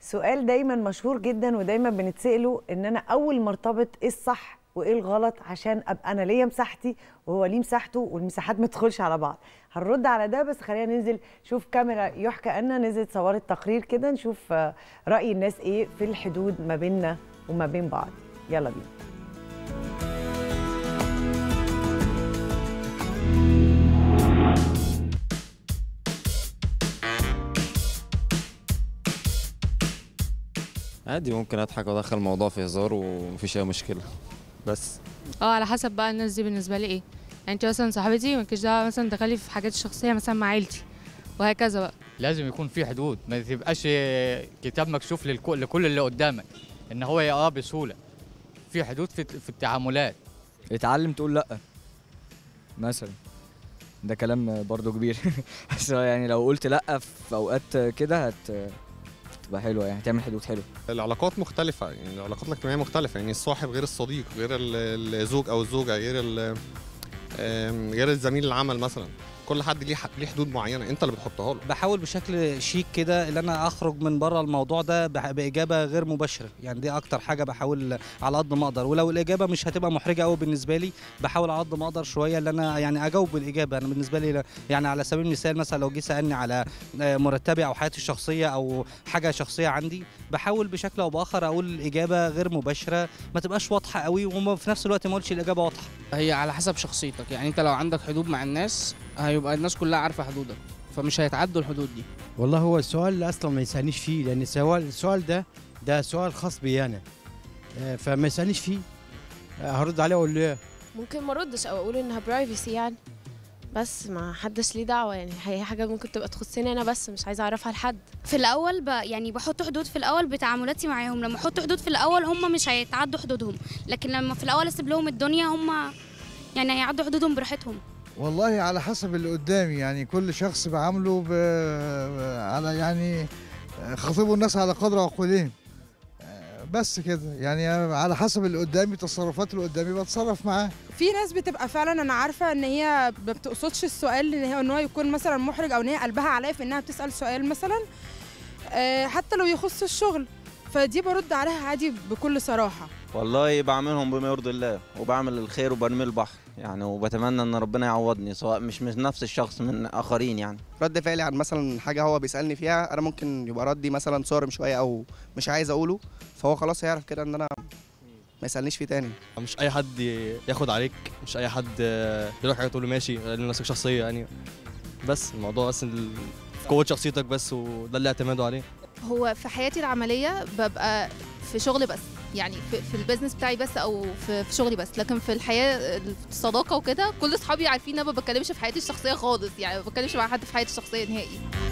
سؤال دايما مشهور جدا ودايما بنتسأله ان انا اول ما ارتبط ايه الصح وايه الغلط عشان ابقى انا ليا مساحتي وهو ليه مساحته والمساحات ما تدخلش على بعض. هنرد على ده بس خلينا ننزل نشوف كاميرا يحكى أن نزلت صورت تقرير كده نشوف رأي الناس ايه في الحدود ما بيننا وما بين بعض. يلا بينا. عادي ممكن اضحك وادخل الموضوع في هزار ومفيش اي مشكله بس على حسب بقى الناس دي بالنسبه لي ايه. يعني انت مثلا صاحبتي مالكيش دعوه مثلا تدخلي في حاجات الشخصيه مثلا مع عيلتي وهكذا بقى. لازم يكون في حدود، ما تبقاش كتاب مكشوف لكل اللي قدامك ان هو بسهوله. في حدود في التعاملات. اتعلم تقول لا مثلا، ده كلام برضو كبير بس يعني لو قلت لا في اوقات كده تبقى حلوه، يعني تعمل حدود حلوه. العلاقات مختلفه، يعني العلاقات الاجتماعيه مختلفه، يعني الصاحب غير الصديق غير الزوج او الزوجه غير الزميل العمل مثلا. كل حد ليه حدود معينه انت اللي بتحطها له. بحاول بشكل شيك كده ان انا اخرج من بره الموضوع ده باجابه غير مباشره، يعني دي اكتر حاجه بحاول على قد ما اقدر، ولو الاجابه مش هتبقى محرجه قوي بالنسبه لي بحاول على قد ما اقدر شويه ان انا يعني اجاوب بالاجابه. انا بالنسبه لي يعني على سبيل المثال مثلا لو جه سالني على مرتبي او حياتي الشخصيه او حاجه شخصيه عندي، بحاول بشكل او باخر اقول اجابه غير مباشره ما تبقاش واضحه قوي وفي نفس الوقت ما اقولش الاجابه واضحه. هي على حسب شخصيتك، يعني انت لو عندك حدود مع الناس هيبقى الناس كلها عارفه حدودك فمش هيتعدوا الحدود دي. والله هو السؤال اصلا ما يسالنيش فيه، لان السؤال ده سؤال خاص بي انا، فما يسالنيش فيه. هرد عليه اقول له ممكن ما اردش او اقول انها برايفسي يعني، بس ما حدش ليه دعوه. يعني هي حاجه ممكن تبقى تخصني انا بس مش عايزه اعرفها لحد. في الاول يعني بحط حدود في الاول بتعاملاتي معاهم. لما احط حدود في الاول هم مش هيتعدوا حدودهم، لكن لما في الاول اسيب لهم الدنيا هم يعني هيعدوا حدودهم براحتهم. والله على حسب اللي قدامي، يعني كل شخص بعامله على يعني خطيبه الناس على قدر عقولهم بس كده، يعني على حسب اللي قدامي تصرفات اللي قدامي بتصرف معاه. في ناس بتبقى فعلا انا عارفه ان هي ما بتقصدش السؤال ان هو يكون مثلا محرج او ان هي قلبها عليا في انها بتسال سؤال مثلا حتى لو يخص الشغل، فدي برد عليها عادي بكل صراحه. والله بعملهم بما يرضي الله وبعمل الخير وبرمي البحر يعني، وبتمنى ان ربنا يعوضني سواء مش من نفس الشخص من اخرين. يعني رد فعلي عن مثلا حاجه هو بيسالني فيها انا ممكن يبقى ردي مثلا صارم شويه او مش عايز اقوله، فهو خلاص هيعرف كده ان انا ما يسالنيش فيه تاني. مش اي حد ياخد عليك، مش اي حد يروح حاجه تقول له ماشي لنفسك شخصيه يعني، بس الموضوع بس في قوه شخصيتك بس وده اللي اعتمدوا عليه. هو في حياتي العمليه ببقى في شغل بس، يعني في البيزنس بتاعي بس او في شغلي بس، لكن في الحياه الصداقه وكده كل اصحابي عارفين ان انا ما بتكلمش في حياتي الشخصيه خالص، يعني ما بتكلمش مع حد في حياتي الشخصيه نهائي.